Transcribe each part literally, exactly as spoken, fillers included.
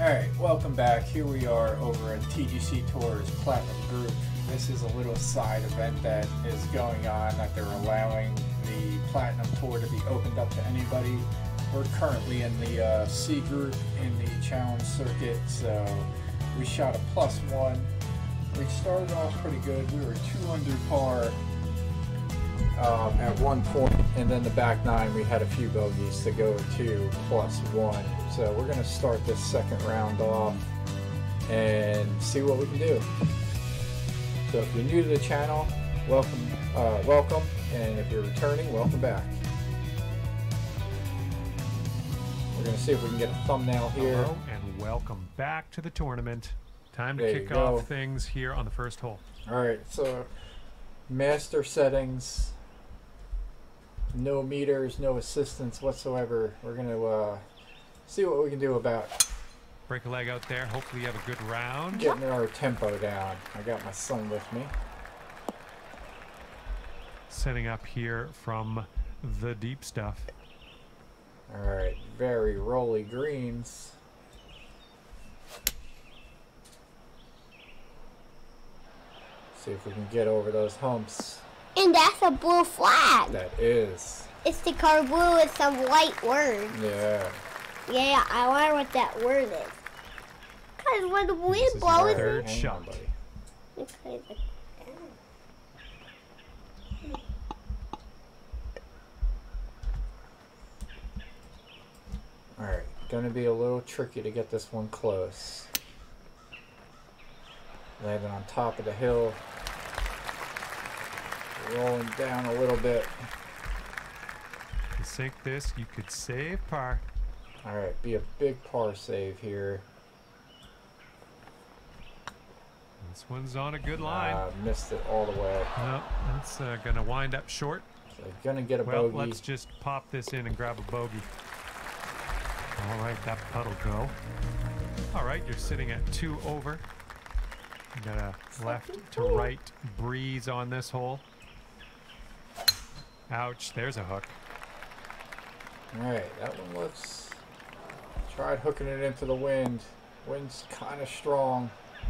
Alright, welcome back. Here we are over at T G C Tours Platinum Group. This is a little side event that is going on that they're allowing the Platinum Tour to be opened up to anybody. We're currently in the uh, C group in the challenge circuit, so we shot a plus one. We started off pretty good. We were two under par um, at one point, and then the back nine we had a few bogeys to go to plus one. So we're going to start this second round off and see what we can do. So if you're new to the channel, welcome, uh, welcome, and if you're returning, welcome back. We're going to see if we can get a thumbnail here. Hello and welcome back to the tournament. Time to kick off things here on the first hole. Alright, so master settings, no meters, no assistance whatsoever. We're going to... Uh, see what we can do about it. Break a leg out there. Hopefully you have a good round. Getting our tempo down. I got my son with me. Setting up here from the deep stuff. Alright, very rolly greens. See if we can get over those humps. And that's a blue flag. That is. It's the car blue with some white words. Yeah. Yeah, I wonder what that word is. Because when the wind blows... Third shot. Alright, going to be a little tricky to get this one close. Landing on top of the hill. Rolling down a little bit. If you sink this, you could save par. Alright, be a big par save here. This one's on a good line. Uh, missed it all the way. Nope, that's uh, going to wind up short. So going to get a well, bogey. Well, let's just pop this in and grab a bogey. Alright, that putt'll go. Alright, you're sitting at two over. You got a left to right breeze on this hole. Ouch, there's a hook. Alright, that one looks... Tried hooking it into the wind. Wind's kind of strong.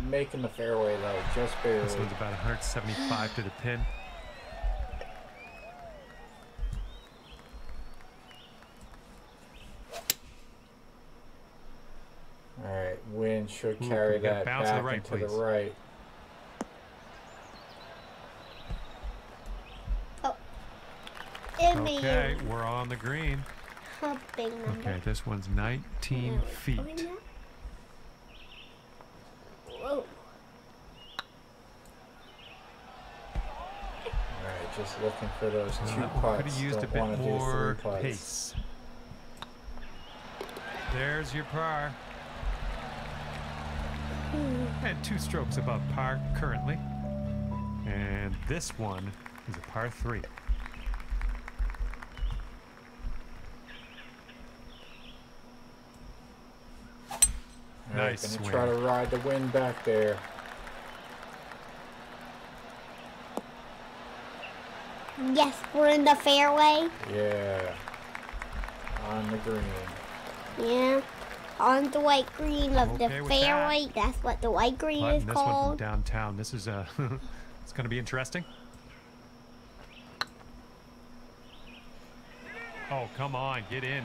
Making the fairway though, just barely. This one's about one seventy-five to the pin. Alright, wind should carry Ooh, that back to the right, into please. the right. Oh. Okay, we're on the green. Okay, this one's nineteen feet. Whoa. Alright, just looking for those two uh, putts. Could have used Don't a bit more pace. There's your par. And two strokes above par currently. And this one is a par three. Nice swing. Try to ride the wind back there. Yes, we're in the fairway. Yeah. On the green. Yeah. On the white green of okay the fairway. That. That's what the white green Button is this called. One from downtown. This is a. It's going to be interesting. Oh, come on, get in.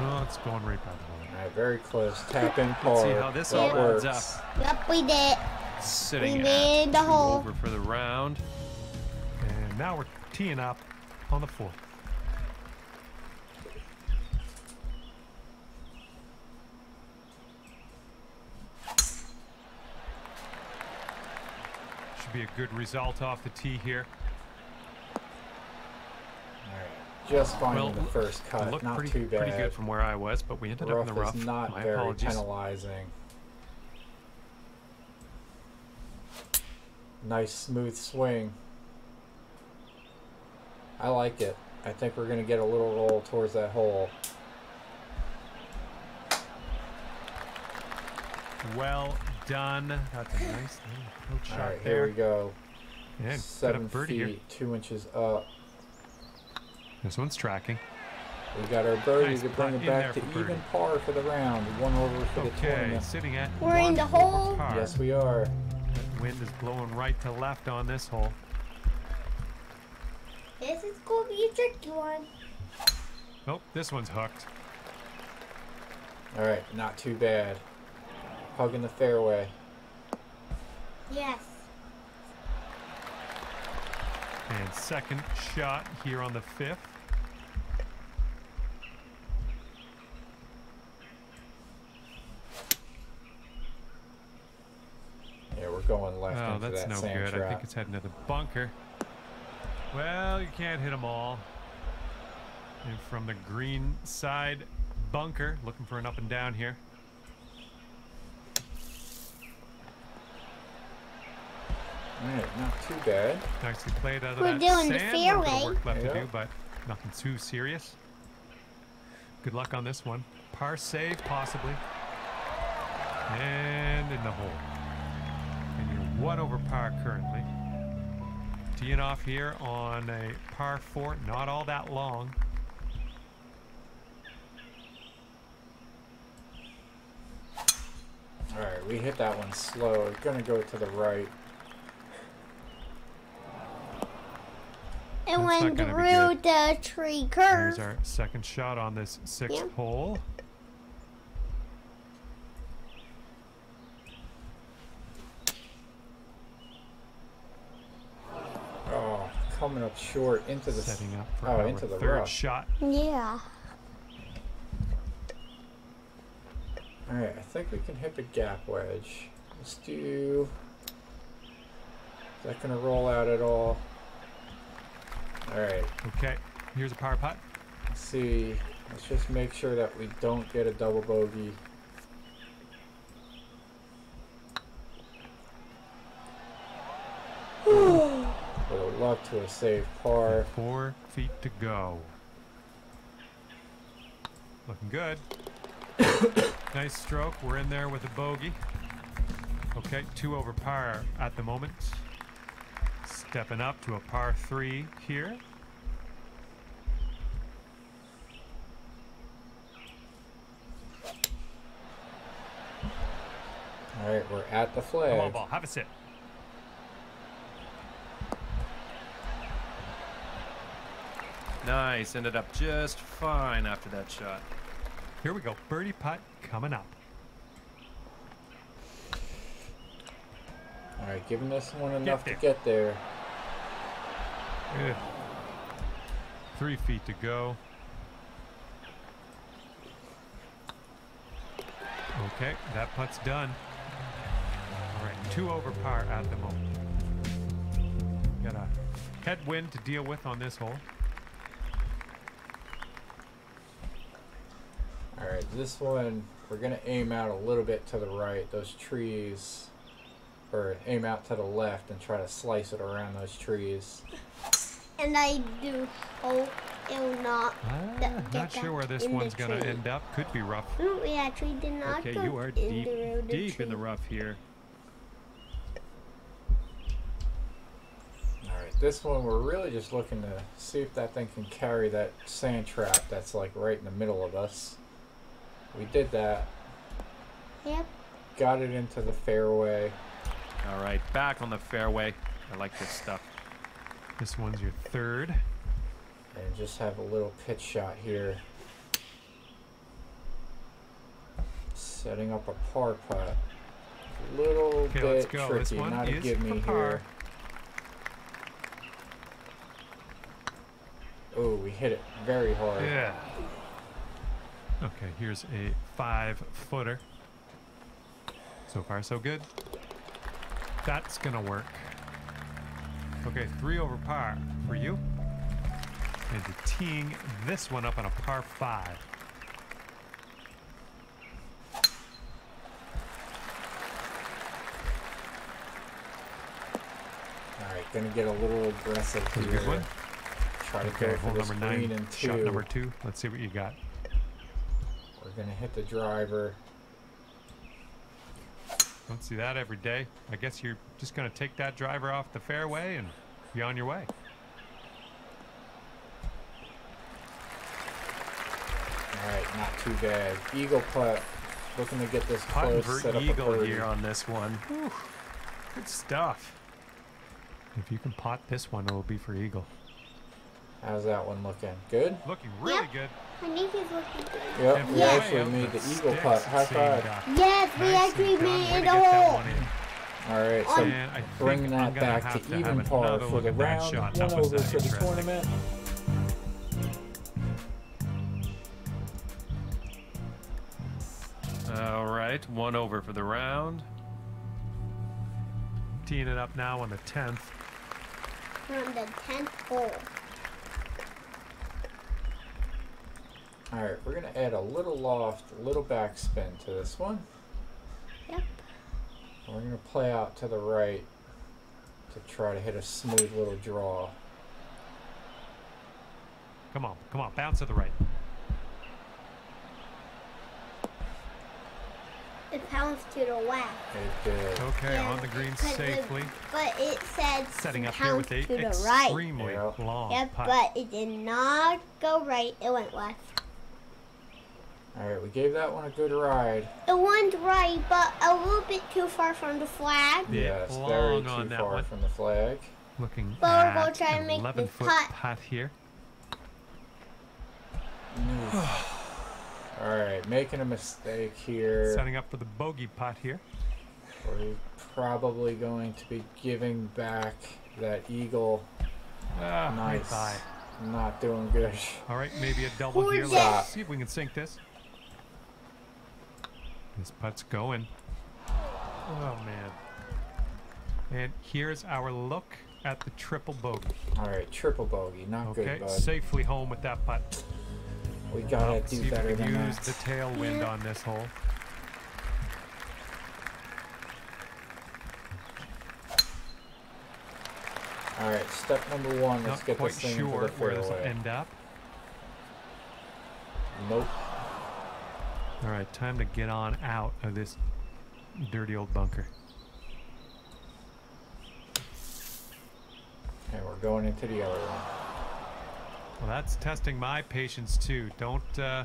Oh, it's going right by the hole. All right, very close. Tap in par. Let's see how this all ends up. Yep, we did. Sitting we made the hole. Over for the round. And now we're teeing up on the fourth. Should be a good result off the tee here. Just finding well, the first cut, looked not pretty, too bad. Pretty good from where I was, but we ended rough up in the rough. Is not My very apologies. Penalizing. Nice smooth swing. I like it. I think we're going to get a little roll towards that hole. Well done. That's a nice approach shot. All right, there. Here we go. Yeah, Seven feet, here. two inches up. This one's tracking. We got our birdie nice to bring it back to even birdie. Par for the round. One over for okay, the tournament. Sitting at We're in the hole. Par. Yes, we are. That wind is blowing right to left on this hole. This is going to be a tricky one. Nope, this one's hooked. All right, not too bad. Hugging the fairway. Yes. And second shot here on the fifth. Yeah, we're going left. Oh, into that's that no sand good. Trap. I think it's heading to the bunker. Well, you can't hit them all. And from the green side bunker, looking for an up and down here. All right, not too bad. Nicely played out of We're that doing sand. The fairway. Work left yeah. to do, but nothing too serious. Good luck on this one. Par save, possibly. And in the hole. And you're one over par currently. Teeing off here on a par four, not all that long. All right, we hit that one slow. It's gonna go to the right. And went through the tree curve. Here's our second shot on this sixth yeah. hole. Oh, coming up short into the setting up for oh, into the third rough. shot. Yeah. All right, I think we can hit the gap wedge. Let's do. Is that gonna roll out at all? All right. Okay. Here's a power putt. Let's see. Let's just make sure that we don't get a double bogey. Would have loved to have saved par. Four feet to go. Looking good. Nice stroke. We're in there with a bogey. Okay. Two over par at the moment. Stepping up to a par three here. All right, we're at the flag. Come on, ball. Have a sit. Nice. Ended up just fine after that shot. Here we go. Birdie putt coming up. All right, giving this one enough to get there. Good. Three feet to go. Okay, that putt's done. All right, two over par at the moment. Got a headwind to deal with on this hole. All right, this one we're gonna aim out a little bit to the right. Those trees, or aim out to the left and try to slice it around those trees. And I do. Oh, it'll not. Ah, not sure where this one's going to end up. Could be rough. No, yeah, tree did not. Okay, go you are deep, in the deep tree. in the rough here. All right, this one we're really just looking to see if that thing can carry that sand trap that's like right in the middle of us. We did that. Yep. Got it into the fairway. All right, back on the fairway. I like this stuff. This one's your third. And just have a little pitch shot here. Setting up a par putt. A little okay, bit tricky, not a give me here. Oh, we hit it very hard. Yeah. Okay, here's a five-footer. So far, so good. That's gonna work. Okay, three over par for you. And you're teeing this one up on a par five. All right, gonna get a little aggressive here. Good one. Try to okay, go for this number green nine, and two. Shot number two. Let's see what you got. We're gonna hit the driver. Don't see that every day. I guess you're just going to take that driver off the fairway and be on your way. Alright, not too bad. Eagle putt. Looking to get this putt close, set up eagle a birdie here on this one. Whew. Good stuff. If you can pot this one, it'll be for eagle. How's that one looking? Good? Looking really yep. good. I think he's looking good. Yep, we yes. actually made the, the eagle putt. High five. Yes, we nice actually made it all. Alright, so Man, bring that back to, to even par for the round shot. One over for the tournament. Alright, one over for the round. Teeing it up now on the tenth. From the tenth hole. Alright, we're going to add a little loft, a little backspin to this one. Yep. We're going to play out to the right to try to hit a smooth little draw. Come on, come on, bounce to the right. It pounced to the left. It did. Okay, yeah, on the green safely. The, but it said setting up here with a to the right. Extremely yeah. long Yep, putt. But it did not go right. It went left. All right, we gave that one a good ride. It went right, but a little bit too far from the flag. Yes, yeah, very too far one. from the flag. Looking but we're going to try to make this putt. putt here. Mm. All right, making a mistake here. Setting up for the bogey putt here. We're probably going to be giving back that eagle. Ah, nice. High. Not doing good. All right, maybe a double here. Let's see if we can sink this. This putt's going. Oh, man. And here's our look at the triple bogey. All right, triple bogey. Not okay, good, bud. Okay, safely home with that putt. We gotta well, do better than that. Use the tailwind yeah. on this hole. All right, step number one. Not let's get this thing sure to the fairway. Not quite sure where this will end up. Nope. All right, time to get on out of this dirty old bunker. And we're going into the other one. Well, that's testing my patience too. Don't, uh,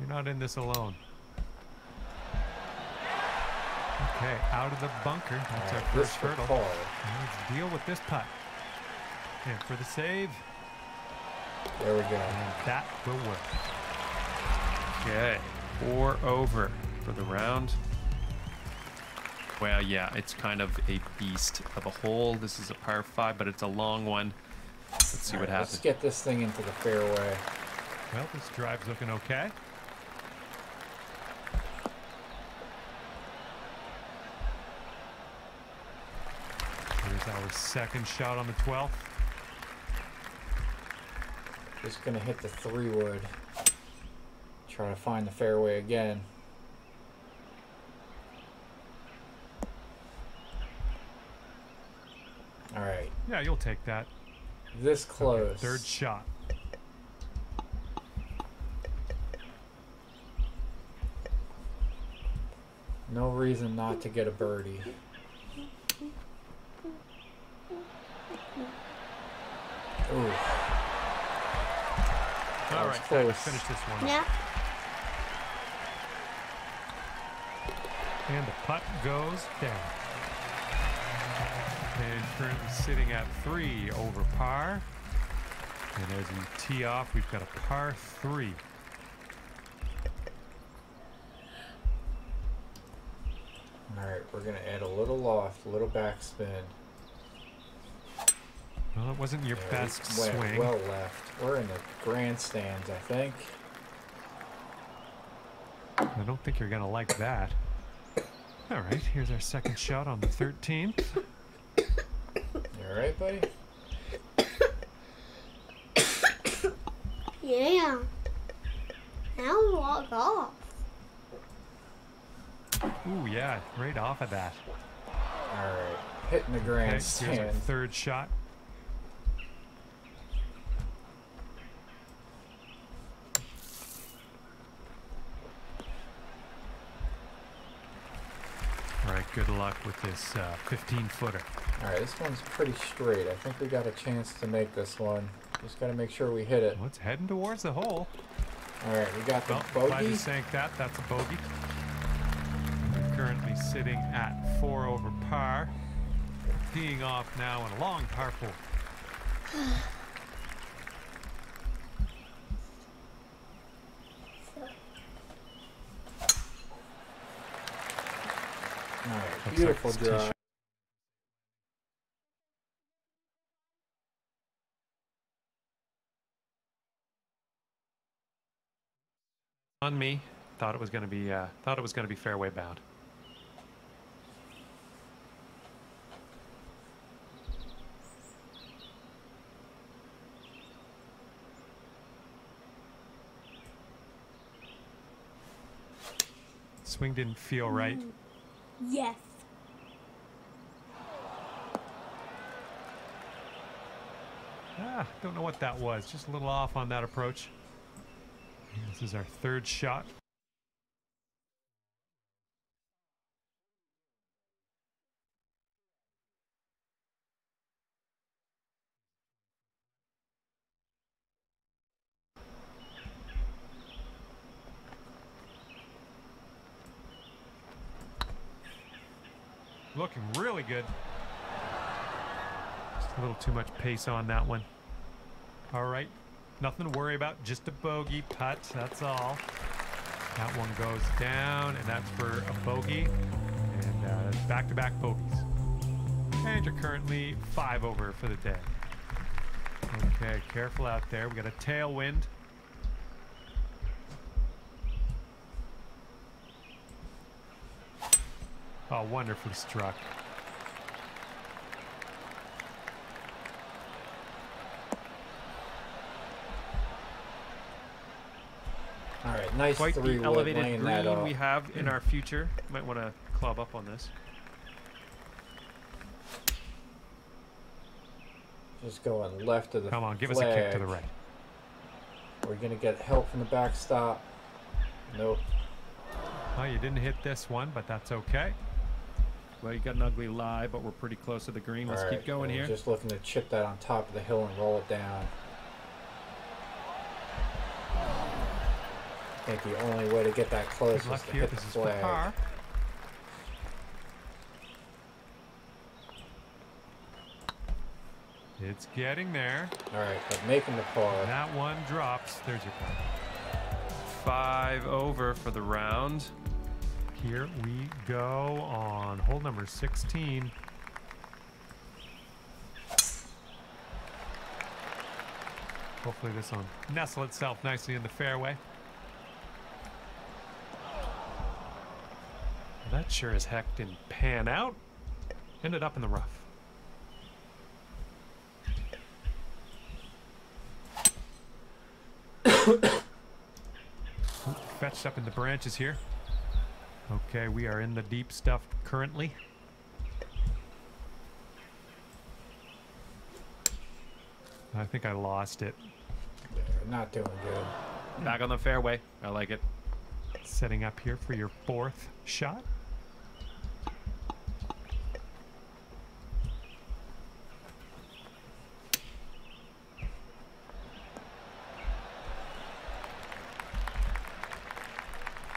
you're not in this alone. Okay, out of the bunker. That's right, our first hurdle. Let's deal with this putt. And for the save. There we go. And that will work. Okay, four over for the round. Well, yeah, it's kind of a beast of a hole. This is a par five, but it's a long one. Let's see right, what happens. Let's get this thing into the fairway. Well, this drive's looking okay. Here's our second shot on the twelfth. Just going to hit the three wood. Try to find the fairway again. All right. Yeah, you'll take that. This close. Okay, third shot. No reason not to get a birdie. Ooh. All right, let's finish this one. Yeah. And the putt goes down. And currently sitting at three over par. And as we tee off, we've got a par three. All right, we're going to add a little loft, a little backspin. Well, it wasn't your yeah, best swing. Well left. We're in the grandstands, I think. I don't think you're going to like that. All right, here's our second shot on the thirteenth. All right, buddy. Yeah. Now walk off. Ooh, yeah, right off of that. All right, hitting the grandstand. Okay, here's our third shot. All right, good luck with this uh, fifteen footer. All right, this one's pretty straight. I think we got a chance to make this one. Just got to make sure we hit it. Well, it's heading towards the hole. All right, we got the well, bogey. Glad you sank that. That's a bogey. We're currently sitting at four over par. Teeing off now in a long par four. All right, beautiful drive. On me, thought it was going to be uh, thought it was going to be fairway bound. Swing didn't feel right. Mm. Yes. Ah, don't know what that was. Just a little off on that approach. This is our third shot. Looking really good. Just a little too much pace on that one. All right. Nothing to worry about, just a bogey putt, that's all. That one goes down, and that's for a bogey. And uh, back-to-back bogeys. And you're currently five over for the day. Okay, careful out there. We got a tailwind. Oh, wonderfully struck. All right, nice quite the elevated green we have in our future. Might want to club up on this. Just going left of the Come on, give flag. Us a kick to the right. We're going to get help from the backstop. Nope. Oh, you didn't hit this one, but that's okay. Well, you got an ugly lie, but we're pretty close to the green. Let's right, keep going here. Just looking to chip that on top of the hill and roll it down. I think the only way to get that close is to hit the flag. It's getting there. All right, but making the par. And that one drops. There's your par. Five over for the round. Here we go on hole number sixteen. Hopefully this one nestle itself nicely in the fairway. That sure as heck didn't pan out. Ended up in the rough. Fetched up in the branches here. Okay, we are in the deep stuff currently. I think I lost it. Yeah, not doing good. Back on the fairway. I like it. Setting up here for your fourth shot.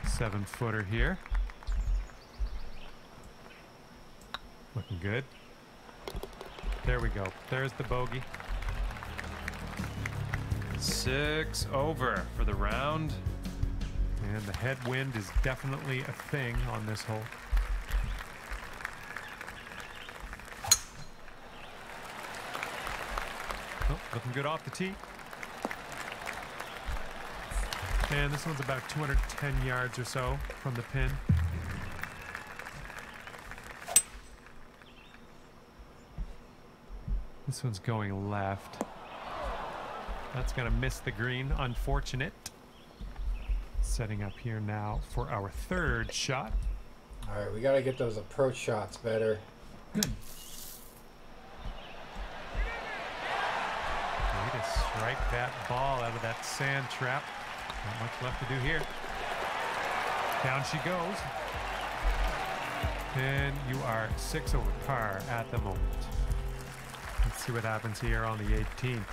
Seven footer here. Looking good. There we go. There's the bogey. Six over for the round. And the headwind is definitely a thing on this hole. Oh, looking good off the tee. And this one's about two hundred ten yards or so from the pin. This one's going left. That's gonna miss the green, unfortunate. Setting up here now for our third shot. All right, we got to get those approach shots better. Way to strike that ball out of that sand trap. Not much left to do here. Down she goes. And you are six over par at the moment. Let's see what happens here on the eighteenth.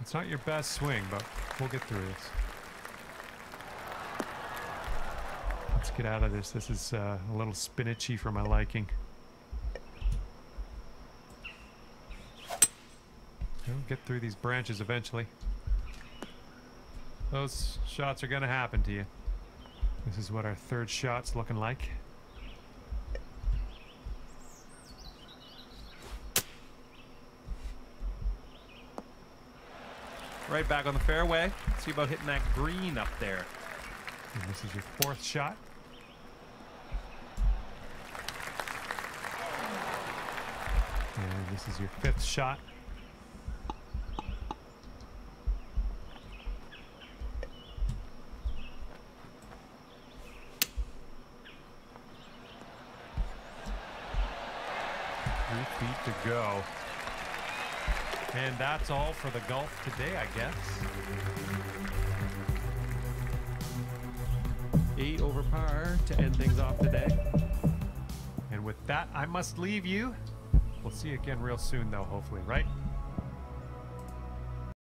It's not your best swing, but we'll get through this. Let's get out of this. This is uh, a little spinachy for my liking. We'll get through these branches eventually. Those shots are gonna happen to you. This is what our third shot's looking like. Right back on the fairway. See about hitting that green up there. And this is your fourth shot. And this is your fifth shot. Three feet to go. And that's all for the golf today, I guess. Eight over par to end things off today. And with that, I must leave you. We'll see you again real soon, though, hopefully, right?